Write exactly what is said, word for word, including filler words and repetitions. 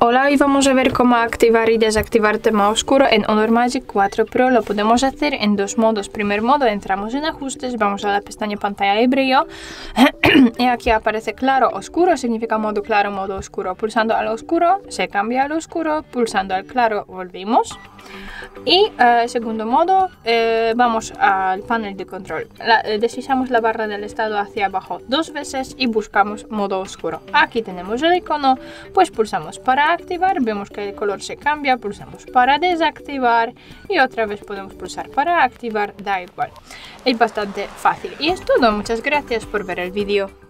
Hola y vamos a ver cómo activar y desactivar tema oscuro en Honor Magic cuatro Pro. Lo podemos hacer en dos modos. Primer modo, entramos en ajustes, vamos a la pestaña pantalla y brillo y aquí aparece claro oscuro, significa modo claro, modo oscuro. Pulsando al oscuro se cambia al oscuro, pulsando al claro volvimos. Y eh, segundo modo, eh, vamos al panel de control, la, eh, deslizamos la barra del estado hacia abajo dos veces y buscamos modo oscuro. Aquí tenemos el icono, pues pulsamos para activar, vemos que el color se cambia, pulsamos para desactivar y otra vez podemos pulsar para activar, da igual, es bastante fácil. Y es todo, muchas gracias por ver el vídeo.